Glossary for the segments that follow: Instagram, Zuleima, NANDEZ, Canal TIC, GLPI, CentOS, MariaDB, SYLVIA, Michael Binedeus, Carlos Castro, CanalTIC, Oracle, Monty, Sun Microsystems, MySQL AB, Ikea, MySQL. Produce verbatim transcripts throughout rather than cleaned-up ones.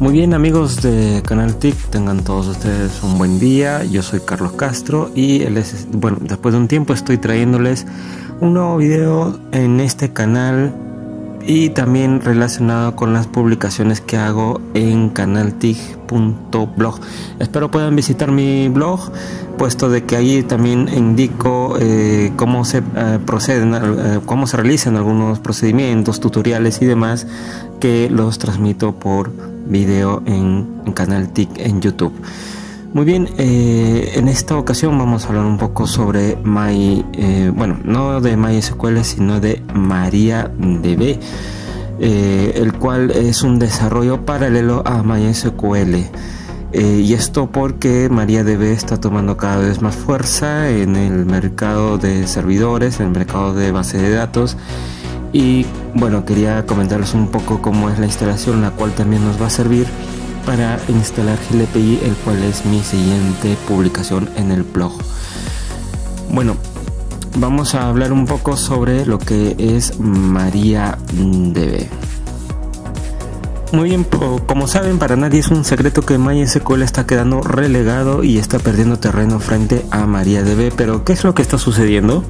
Muy bien, amigos de Canal T I C, tengan todos ustedes un buen día. Yo soy Carlos Castro y les, bueno, después de un tiempo estoy trayéndoles un nuevo video en este canal y también relacionado con las publicaciones que hago en canal tic punto blog. Espero puedan visitar mi blog, puesto de que ahí también indico eh, cómo se eh, proceden, eh, cómo se realizan algunos procedimientos, tutoriales y demás que los transmito por video en, en Canal T I C en YouTube. Muy bien, eh, en esta ocasión vamos a hablar un poco sobre My, eh, bueno, no de MySQL, sino de MariaDB, eh, el cual es un desarrollo paralelo a MySQL. Eh, y esto porque MariaDB está tomando cada vez más fuerza en el mercado de servidores, en el mercado de base de datos. Y bueno, quería comentarles un poco cómo es la instalación, la cual también nos va a servir para instalar G L P I, el cual es mi siguiente publicación en el blog. Bueno, vamos a hablar un poco sobre lo que es MariaDB. Muy bien, como saben, para nadie es un secreto que MySQL está quedando relegado y está perdiendo terreno frente a MariaDB. Pero ¿qué es lo que está sucediendo?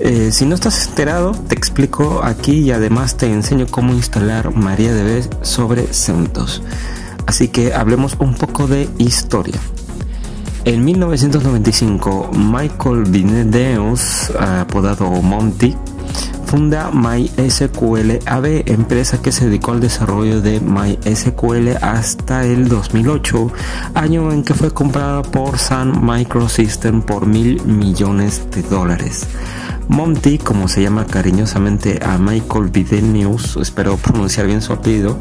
Eh, si no estás enterado, te explico aquí y además te enseño cómo instalar MariaDB sobre CentOS. Así que hablemos un poco de historia. En mil novecientos noventa y cinco, Michael Binedeus, apodado Monty, funda MySQL A B, empresa que se dedicó al desarrollo de MySQL hasta el dos mil ocho, año en que fue comprada por Sun Microsystems por mil millones de dólares. Monty, como se llama cariñosamente a Michael Binedeus, espero pronunciar bien su apellido,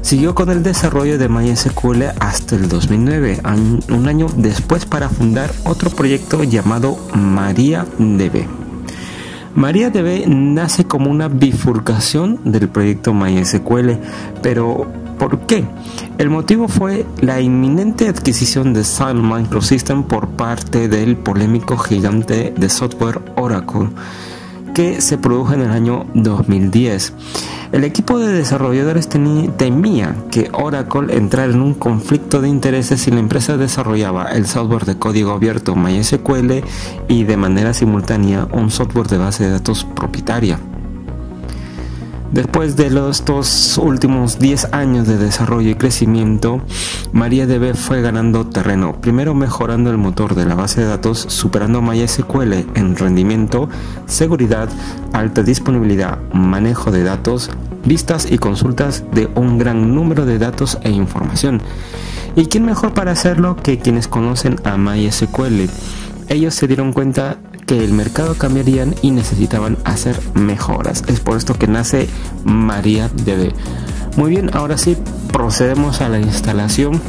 siguió con el desarrollo de MySQL hasta el dos mil nueve, un año después, para fundar otro proyecto llamado MariaDB. MariaDB nace como una bifurcación del proyecto MySQL, pero ¿por qué? El motivo fue la inminente adquisición de Sun Microsystems por parte del polémico gigante de software Oracle, que se produjo en el año dos mil diez. El equipo de desarrolladores temía que Oracle entrara en un conflicto de intereses si la empresa desarrollaba el software de código abierto MySQL y de manera simultánea un software de base de datos propietaria. Después de los, estos últimos diez años de desarrollo y crecimiento, MariaDB fue ganando terreno, primero mejorando el motor de la base de datos, superando MySQL en rendimiento, seguridad, alta disponibilidad, manejo de datos, vistas y consultas de un gran número de datos e información. ¿Y quién mejor para hacerlo que quienes conocen a MySQL? Ellos se dieron cuenta que el mercado cambiaría y necesitaban hacer mejoras. Es por esto que nace MariaDB. Muy bien, ahora sí procedemos a la instalación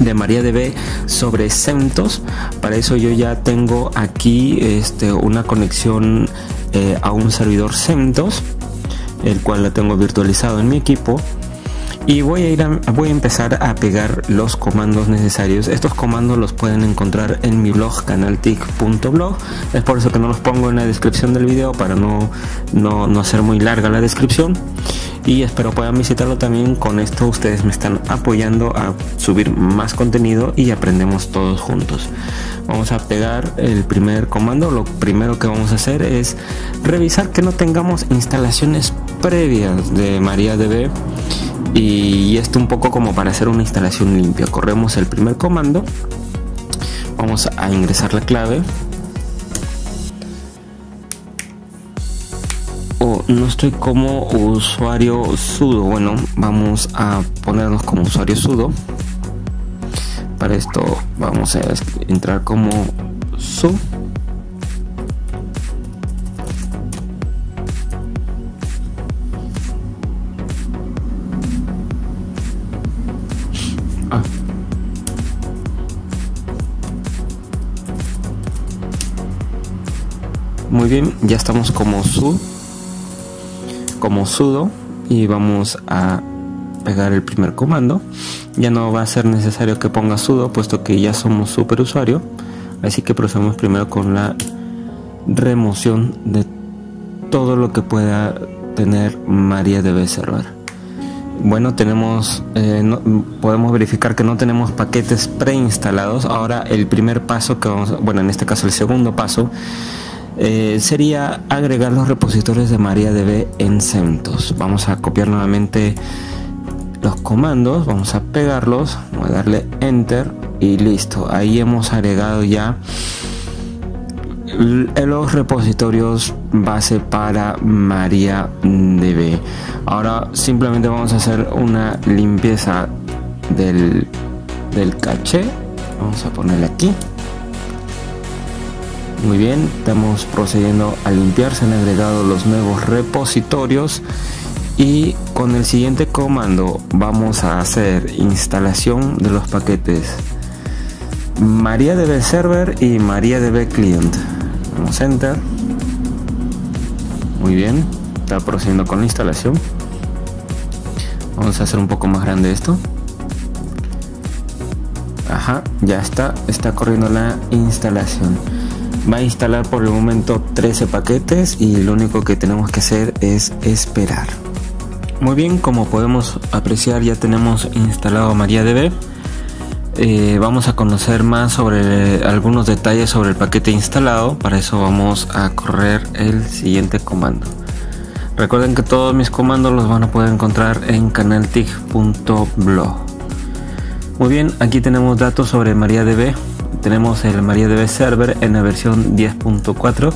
de MariaDB sobre CentOS. Para eso yo ya tengo aquí este, una conexión eh, a un servidor CentOS, el cual la tengo virtualizado en mi equipo. Y voy a, ir a, voy a empezar a pegar los comandos necesarios. Estos comandos los pueden encontrar en mi blog canal tic punto blog. Es por eso que no los pongo en la descripción del video, para no, no, no hacer muy larga la descripción. Y espero puedan visitarlo también. Con esto ustedes me están apoyando a subir más contenido y aprendemos todos juntos. Vamos a pegar el primer comando. Lo primero que vamos a hacer es revisar que no tengamos instalaciones previas de MariaDB. Y esto un poco como para hacer una instalación limpia. Corremos el primer comando. Vamos a ingresar la clave. Oh, no estoy como usuario sudo. Bueno, vamos a ponernos como usuario sudo. Para esto vamos a entrar como su. Muy bien, ya estamos como su, como sudo, y vamos a pegar el primer comando. Ya no va a ser necesario que ponga sudo, puesto que ya somos superusuario. Así que procedemos primero con la remoción de todo lo que pueda tener MariaDB Server. Bueno, tenemos eh, no, podemos verificar que no tenemos paquetes preinstalados. Ahora el primer paso que vamos, bueno, en este caso el segundo paso eh, sería agregar los repositorios de MariaDB en CentOS. Vamos a copiar nuevamente los comandos, vamos a pegarlos, vamos a darle enter y listo. Ahí hemos agregado ya los repositorios base para MariaDB. Ahora simplemente vamos a hacer una limpieza del, del caché. Vamos a ponerle aquí. Muy bien, estamos procediendo a limpiar. Se han agregado los nuevos repositorios y con el siguiente comando vamos a hacer instalación de los paquetes MariaDB Server y MariaDB Client. Vamos a enter. Muy bien, está procediendo con la instalación. Vamos a hacer un poco más grande esto. Ajá, ya está, está corriendo la instalación. Va a instalar por el momento trece paquetes y lo único que tenemos que hacer es esperar. Muy bien, como podemos apreciar ya tenemos instalado MariaDB. Eh, vamos a conocer más sobre eh, algunos detalles sobre el paquete instalado. Para eso vamos a correr el siguiente comando. Recuerden que todos mis comandos los van a poder encontrar en canaltic punto blog. Muy bien, aquí tenemos datos sobre MariaDB. Tenemos el MariaDB Server en la versión diez punto cuatro,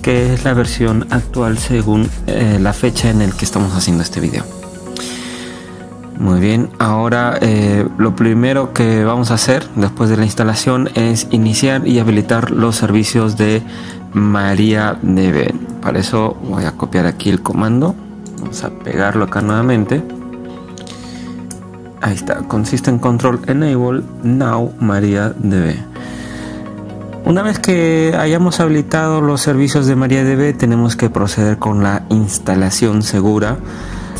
que es la versión actual según eh, la fecha en la que estamos haciendo este video. Muy bien, ahora eh, lo primero que vamos a hacer después de la instalación es iniciar y habilitar los servicios de MariaDB. Para eso voy a copiar aquí el comando, vamos a pegarlo acá nuevamente. Ahí está, consiste en control enable now MariaDB. Una vez que hayamos habilitado los servicios de MariaDB, tenemos que proceder con la instalación segura.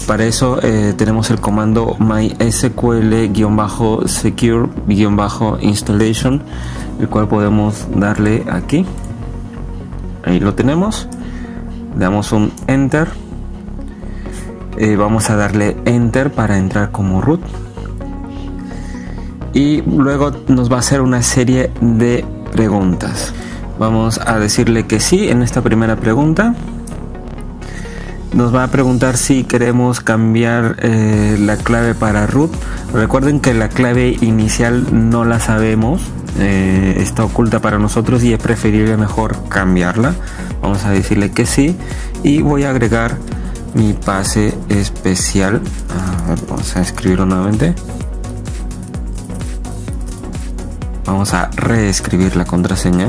Para eso eh, tenemos el comando mysql guión bajo secure guión bajo installation, el cual podemos darle aquí. Ahí lo tenemos, le damos un enter. Eh, vamos a darle enter para entrar como root y luego nos va a hacer una serie de preguntas. Vamos a decirle que sí en esta primera pregunta. Nos va a preguntar si queremos cambiar eh, la clave para root. Recuerden que la clave inicial no la sabemos, eh, está oculta para nosotros y es preferible mejor cambiarla. Vamos a decirle que sí y voy a agregar mi pase especial. A ver, vamos a escribirlo nuevamente. Vamos a reescribir la contraseña.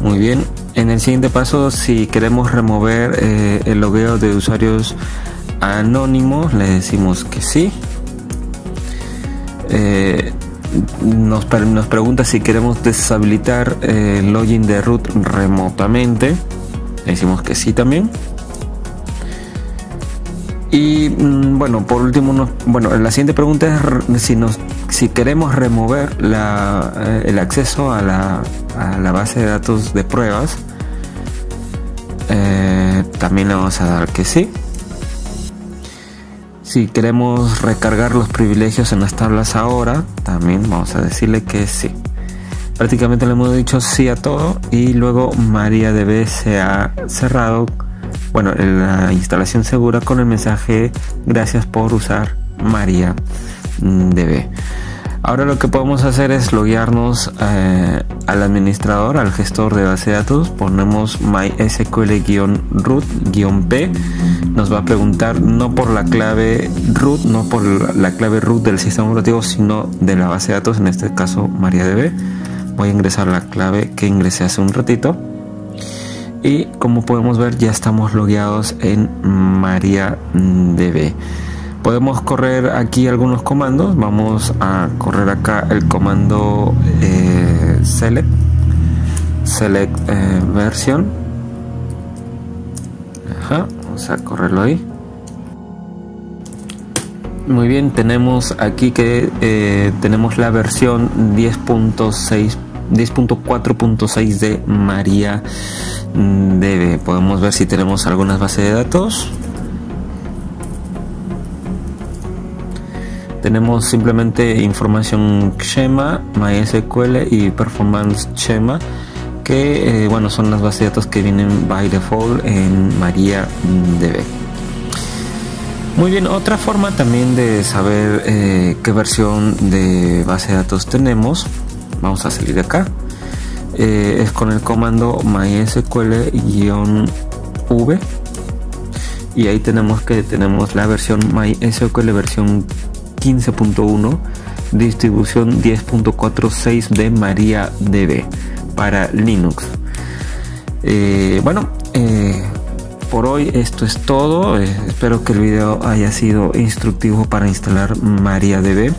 Muy bien. En el siguiente paso, si queremos remover eh, el logueo de usuarios anónimos, le decimos que sí. Eh, nos, nos pregunta si queremos deshabilitar eh, el login de root remotamente. Le decimos que sí también. Y bueno, por último, nos, bueno, la siguiente pregunta es si, nos, si queremos remover la, eh, el acceso a la, a la base de datos de pruebas. Eh, también le vamos a dar que sí. Si queremos recargar los privilegios en las tablas ahora, también vamos a decirle que sí. Prácticamente le hemos dicho sí a todo y luego MariaDB se ha cerrado, bueno, la instalación segura con el mensaje gracias por usar MariaDB. Ahora lo que podemos hacer es loguearnos eh, al administrador, al gestor de base de datos. Ponemos mysql guión root guión p. Nos va a preguntar no por la clave root, no por la clave root del sistema operativo, sino de la base de datos, en este caso MariaDB. Voy a ingresar la clave que ingresé hace un ratito. Y como podemos ver, ya estamos logueados en MariaDB. Podemos correr aquí algunos comandos. Vamos a correr acá el comando eh, select, select eh, version. Ajá, vamos a correrlo ahí. Muy bien, tenemos aquí que eh, tenemos la versión diez punto cuatro punto seis de MariaDB. Podemos ver si tenemos algunas bases de datos. tenemos simplemente información schema, MySQL y performance schema, que eh, bueno, son las bases de datos que vienen by default en MariaDB. Muy bien, otra forma también de saber eh, qué versión de base de datos tenemos, vamos a salir de acá, eh, es con el comando mysql-v, y ahí tenemos que tenemos la versión MySQL versión quince punto uno, distribución diez punto cuarenta y seis de MariaDB para Linux. Eh, bueno, eh, por hoy esto es todo. Eh, espero que el video haya sido instructivo para instalar MariaDB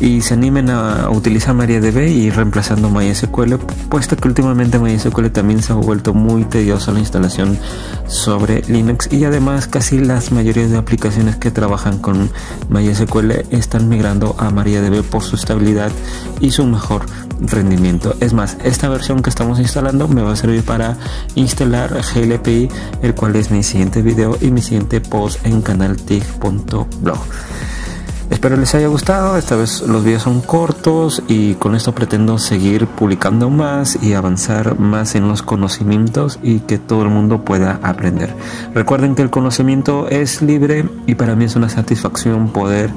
y se animen a utilizar MariaDB y ir reemplazando MySQL, puesto que últimamente MySQL también se ha vuelto muy tediosa la instalación sobre Linux, y además casi las mayorías de aplicaciones que trabajan con MySQL están migrando a MariaDB por su estabilidad y su mejor rendimiento. Es más, esta versión que estamos instalando me va a servir para instalar G L P I, el cual es mi siguiente video y mi siguiente post en canaltic punto blog. Espero les haya gustado, esta vez los videos son cortos y con esto pretendo seguir publicando más y avanzar más en los conocimientos y que todo el mundo pueda aprender. Recuerden que el conocimiento es libre y para mí es una satisfacción poder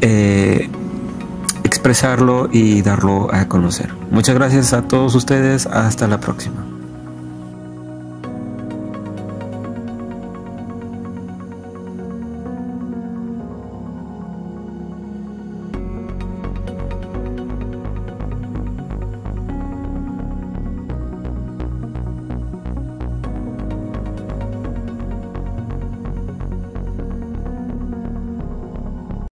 eh, expresarlo y darlo a conocer. Muchas gracias a todos ustedes, hasta la próxima.